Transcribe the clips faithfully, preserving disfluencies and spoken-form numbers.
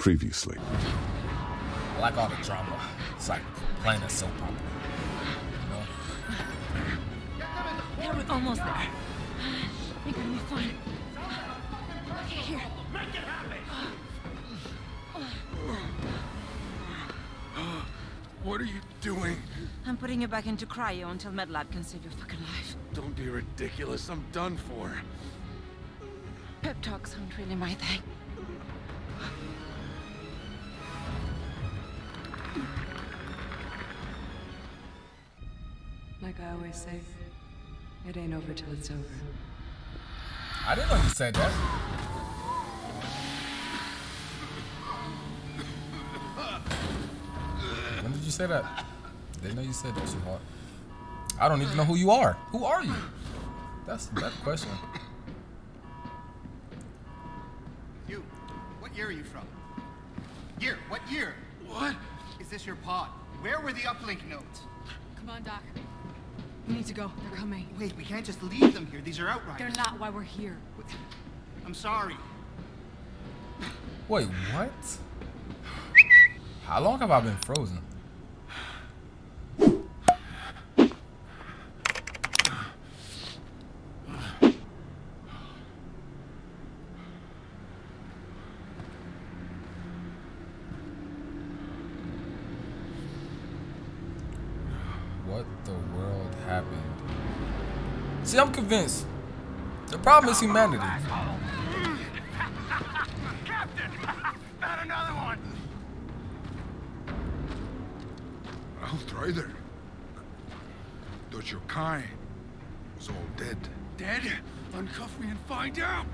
previously. I like all the drama. It's like playing a soap opera. You know? Yeah, we're almost there. I think we're gonna be fine. Okay, here. Make it happen! What are you doing? I'm putting you back into cryo until MedLab can save your fucking life. Don't be ridiculous. I'm done for. Pep talks aren't really my thing. Like I always say, it ain't over till it's over. I didn't know you said that. When did you say that? Didn't know you said that, sweetheart. I don't even know who you are. Who are you? That's that question. You, what year are you from? Year, what year? What? Is this your pod? Where were the uplink notes? Come on, Doc. We need to go. They're coming. Wait, we can't just leave them here. These are Outriders. They're not why we're here. I'm sorry. Wait, what? How long have I been frozen? See, I'm convinced. The problem is humanity. Captain, not another one. Outrider. Thought your kind was all dead. Dead? Uncuff me and find out.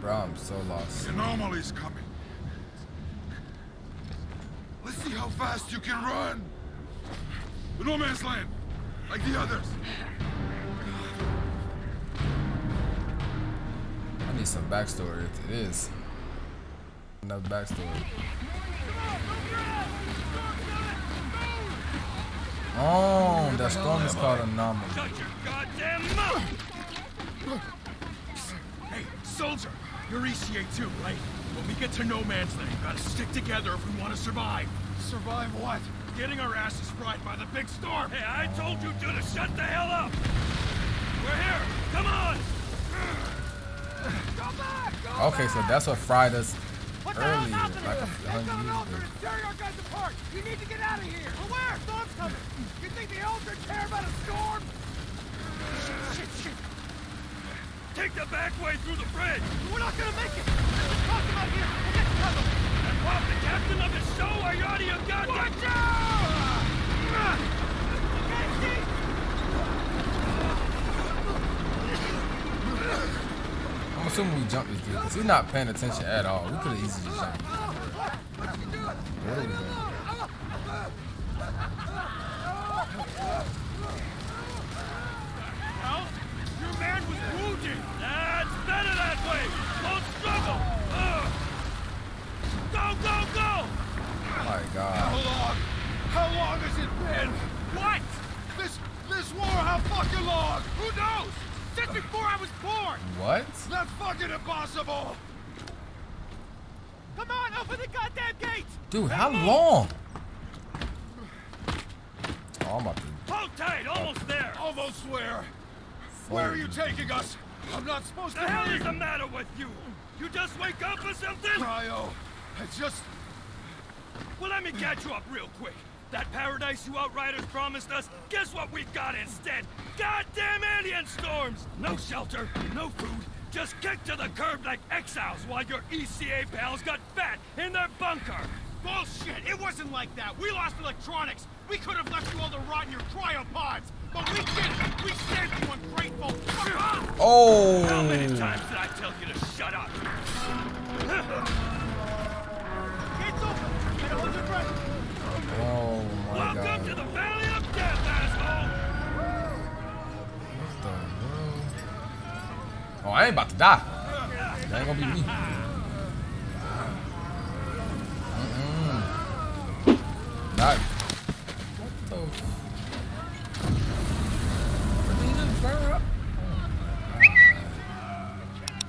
Bro, I'm so lost. The anomaly's coming. Let's see how fast you can run. The no man's land, like the others. I need some backstory. It is enough backstory. Oh, that storm is called anomaly. Shut your goddamn mouth! Hey, soldier, you're E C A too, right? When we get to no man's land, we gotta stick together if we want to survive. Survive what? Getting our asses fried by the big storm. Hey, I told you two to shut the hell up. We're here. Come on. Go back. Go okay, back. So that's what fried us what earlier. The hell's like a hundred years ago. Tearing our guys apart. We need to get out of here. Well, where? Storm's coming. You think the Elders care about a storm? Shit, shit, shit. Take the back way through the bridge. We're not gonna make it. Let's talk about here. We'll get covered. Pop the captain of the show or you're out of your goddamn... Watch out! I'm assuming we jumped this dude, because he's not paying attention at all. We could have easily just shot him. Your man was wounded! That's better that way! Don't struggle! Ugh. Go, go, go! Oh my God. How long? How long has it been? What? This, this war, how fucking long? Who knows? Since before I was born! What? That's fucking impossible! Come on, open the goddamn gate! Dude, how long? Oh, I'm up to... Hold tight, almost there! Almost where? Four. Where are you taking us? I'm not supposed to... The hell is the matter with you? You just wake up or something? Cryo. I just... Well, let me catch you up real quick. That paradise you Outriders promised us, guess what we've got instead? Goddamn alien storms! No shelter, no food, just kicked to the curb like exiles while your E C A pals got fat in their bunker. Bullshit! It wasn't like that. We lost electronics. We could have left you all to rot in your cryopods. But we didn't. We saved you ungrateful. Oh! How many times did I tell you to shut up? Oh my God. Welcome to the Valley of Death, asshole! What the hell? Oh, I ain't about to die. That ain't gonna be me. Mm-mm. Not. What the? Did he just burn up? Oh my God.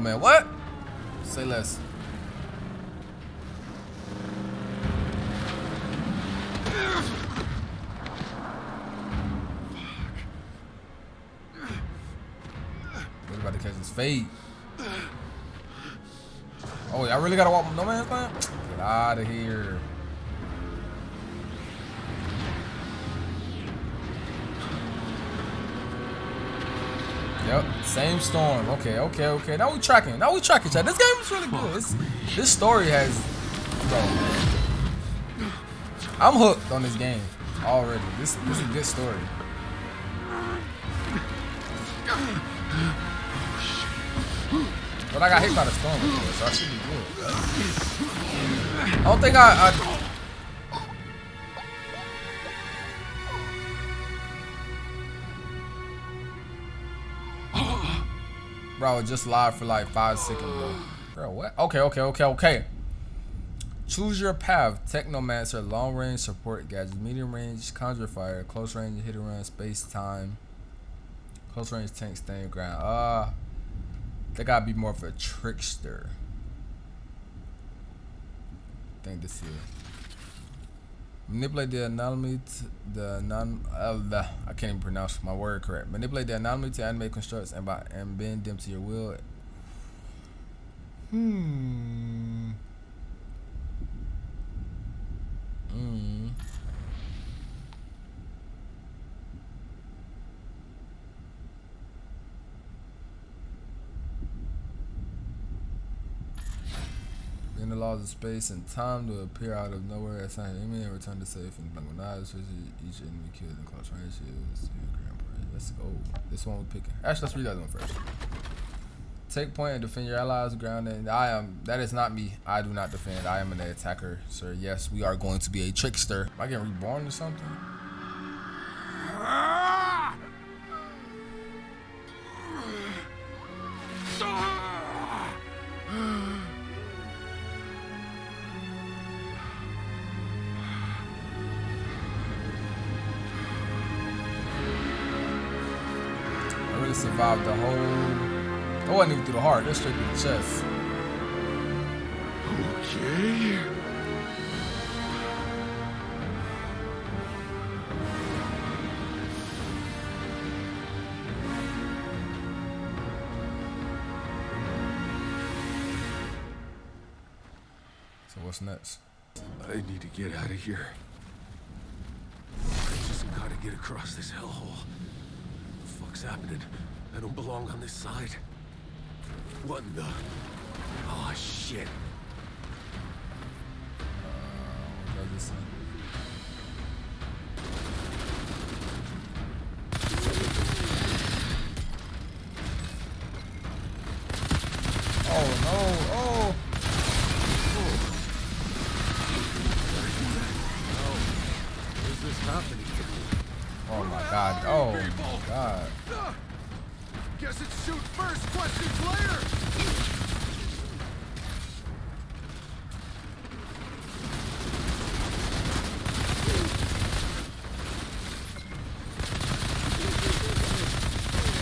old man. What? Say less. We're about to catch his fade. Oh, y'all really gotta walk with no man's land? Get out of here. Yep, same storm. Okay, okay, okay. Now we tracking. Now we tracking, chat. This game is really good. This, this story has, bro. I'm hooked on this game already. This, this is a good story. But I got hit by the storm before, so I should be good. I don't think I. I Bro, I was just live for like five seconds, bro. Bro, what? Okay, okay, okay, okay. Choose your path. Technomancer, long range support gadget, medium range conjure fire, close range hit and run, space time, close range tank staying ground. Uh, they gotta be more of a trickster. I think this here. Manipulate the anomaly to the non uh, the, I can't even pronounce my word correct. Manipulate the anomaly to animate constructs and by and bend them to your will. Hmm. Hmm. The laws of space and time to appear out of nowhere at time enemy and return to safe and blank with eyes, each enemy killed in close range. Let's go. This one we're picking. Actually, let's read that one first. Take point and defend your allies, ground and I am that is not me. I do not defend. I am an attacker, sir. Yes, we are going to be a trickster. Am I getting reborn or something? Survived the whole. I wasn't even through the heart. That's straight through the chest. Okay. So what's next? I need to get out of here. I just gotta get across this hellhole. What's happening? I don't belong on this side. What in the? Oh shit! Uh, this side. Oh no! Oh! Oh! What is this happening? Oh my god! Oh my god! Guess it's shoot first, questions later.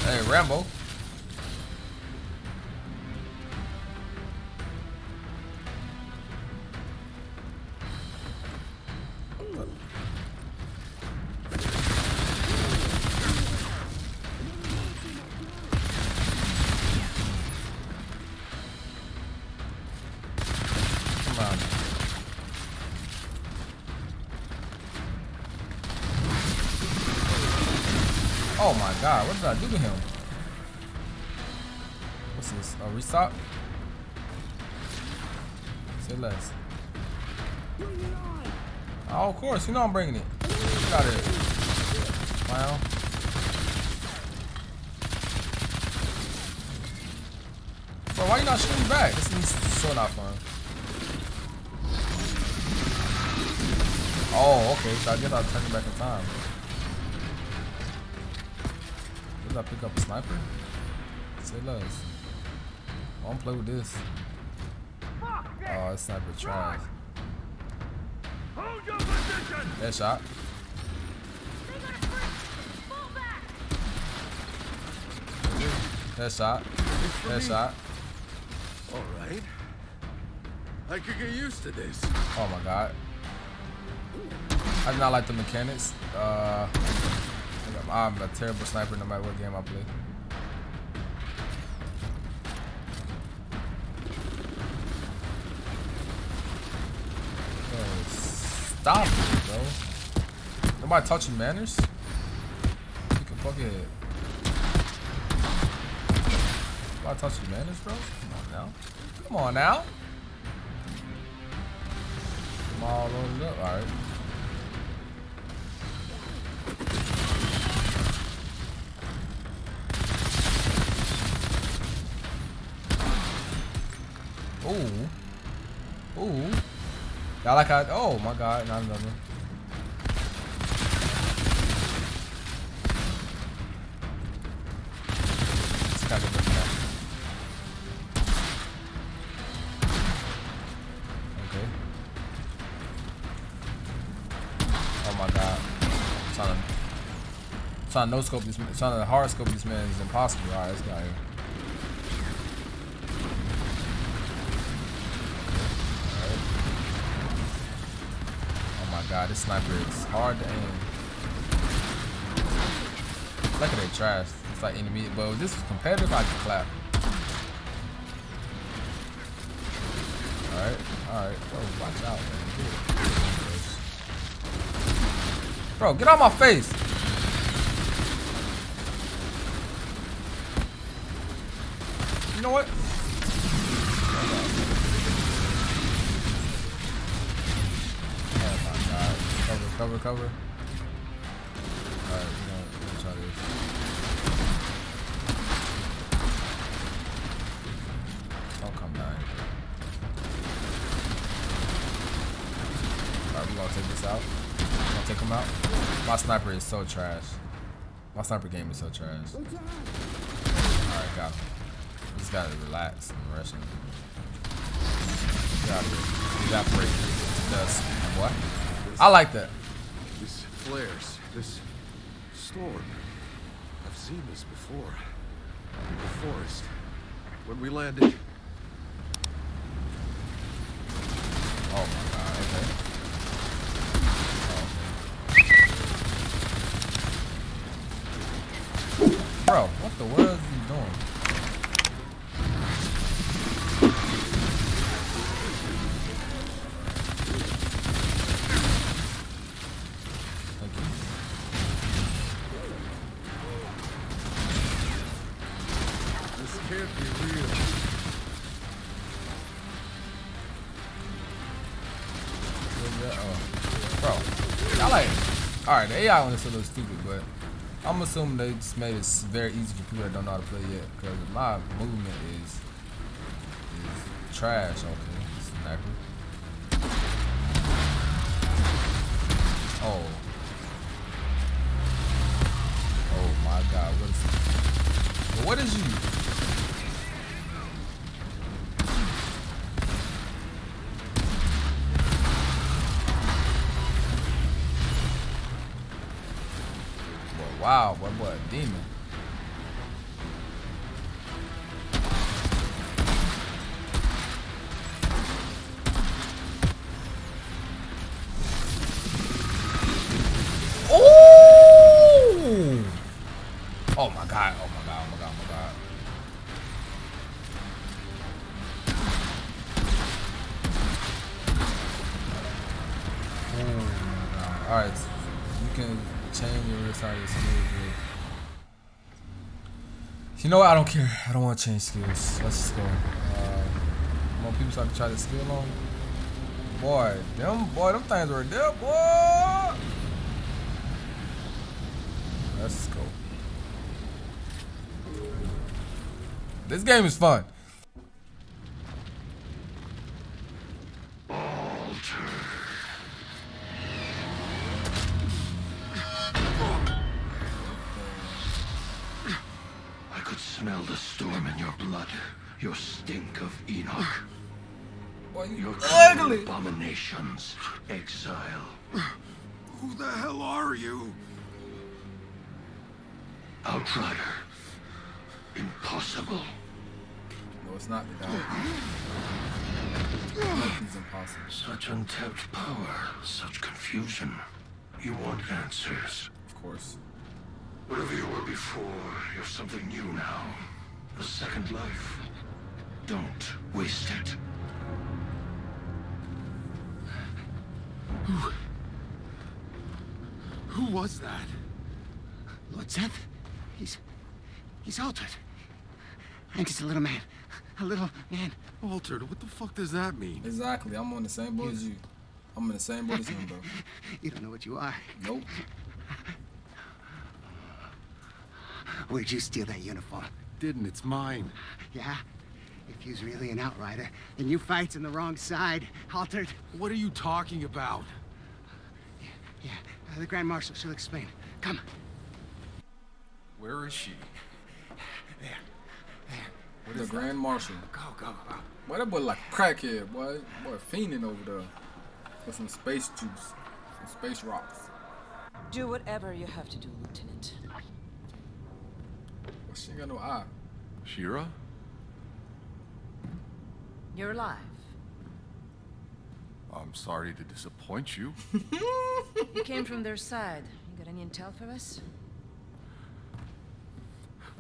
Hey, Rambo. Oh my god, what did I do to him? What's this? A restock? Say less. Oh, of course, you know I'm bringing it. Get out of here. Wow. Bro, why you not shooting back? This is so not fun. Oh, okay, so I guess I'll turn it back in time. Did I pick up a sniper? Say less. I don't play with this. Oh, that sniper tries. That shot. That shot. That shot. All right. I could get used to this. Oh my god. I do not like the mechanics. Uh, I'm a terrible sniper no matter what game I play. Hey, stop it, bro. Nobody taught you manners? You can fuck your head. Nobody taught you manners, bro? Come on now. Come on now. I'm all loaded up. Alright. Ooh. Ooh. Y'all like I. Oh my god. Not another. Trying to no scope this man, trying to hard scope this man is impossible. Alright, this guy here. Alright. Oh my god, this sniper is hard to aim. Look at that trash. It's like enemy, but if this is competitive, I can clap. Alright, alright, bro, watch out, man. Bro, get out my face! You know what? Oh my god. Cover, cover, cover. Alright, we're gonna try this. Don't come down. Alright, we're gonna take this out. We're gonna take him out. My sniper is so trash. My sniper game is so trash. Alright, got him. Just gotta relax and rest. You gotta, you gotta break the dust. What? I like that. This flares, this storm. I've seen this before. In the forest. When we landed. Oh my god, okay. Oh. Bro, what the world is he doing? Alright, the A I on this is a little stupid, but I'm assuming they just made it very easy for people that don't know how to play yet, because my movement is, is trash. Okay, sniper. Oh. Oh my god, what is this? What is you? Wow, what what a demon. Ooh! Oh my god, oh my god, oh my god, oh my god. Oh, no. Alright, you can change your side of the skill. You know what? I don't care. I don't want to change skills. Let's just go. Uh, more people so I can try this skill on. Boy, them boy, them things were there, boy. Let's go. This game is fun. Your stink of Enoch, what, your abominations, exile. Who the hell are you? Outrider. Impossible. No, it's not the guy. Nothing's impossible. Such untapped power, such confusion. You want answers. Of course. Wherever you were before, you have something new now. A second life. Don't waste it. Who... Who was that? Lord Seth? He's... He's altered. I think it's a little man. A little man. Altered? What the fuck does that mean? Exactly. I'm on the same boat as you. I'm in the same boat as him, bro. You don't know what you are. Nope. Where'd you steal that uniform? Didn't. It's mine. Yeah? If he's really an Outrider, then you fight's on the wrong side. Altered. What are you talking about? Yeah, yeah. Uh, the Grand Marshal, she'll explain. Come. Where is she? There. There. Where's the Grand Marshal? Go, go, go. Boy, that boy like a crackhead, boy. Boy, fiending over there. For some space juice. Some space rocks. Do whatever you have to do, Lieutenant. Well, she ain't got no eye. Shira? You're alive. I'm sorry to disappoint you. You came from their side. You got any intel for us?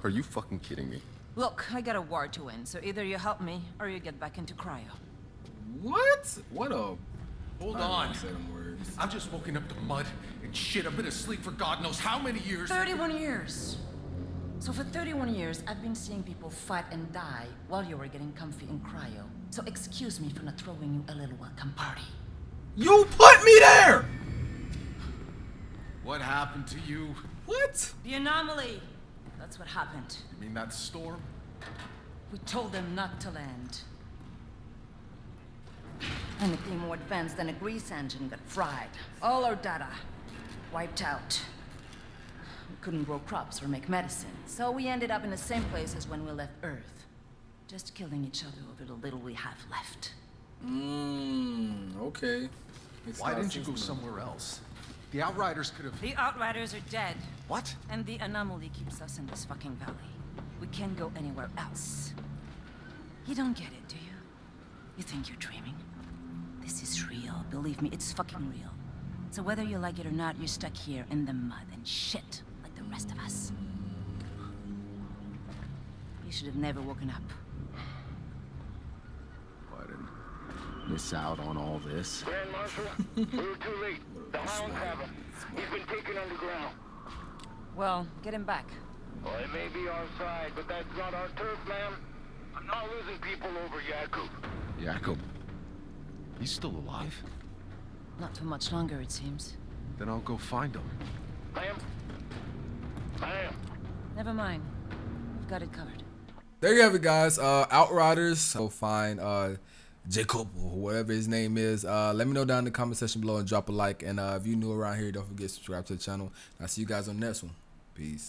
Are you fucking kidding me? Look, I got a war to win, so either you help me or you get back into cryo. What? What a... Hold on. I've just woken up to mud and shit. I've been asleep for God knows how many years. thirty-one years. So for thirty-one years, I've been seeing people fight and die while you were getting comfy in cryo. So excuse me for not throwing you a little welcome party. You put me there! What happened to you? What? The anomaly. That's what happened. You mean that storm? We told them not to land. Anything more advanced than a grease engine got fried. All our data wiped out. We couldn't grow crops or make medicine, so we ended up in the same place as when we left Earth. Just killing each other over the little we have left. Mmm, okay. It's Why didn't you go somewhere else? The Outriders could have... The Outriders are dead. What? And the anomaly keeps us in this fucking valley. We can't go anywhere else. You don't get it, do you? You think you're dreaming? This is real. Believe me, it's fucking real. So whether you like it or not, you're stuck here in the mud and shit like the rest of us. You should have never woken up. I didn't miss out on all this. Grand Marshal, we were too late. The Hounds have him. He's been taken underground. Well, get him back. Well, it may be our side, but that's not our turf, ma'am. I'm not losing people over Yakub. Yakub? He's still alive? Not for much longer, it seems. Then I'll go find him. Ma'am? Ma'am? Never mind. We've got it covered. There you have it, guys. Uh, Outriders. Go find uh, Yakub, or whatever his name is. Uh, let me know down in the comment section below and drop a like. And uh, if you're new around here, don't forget to subscribe to the channel. I'll see you guys on the next one. Peace.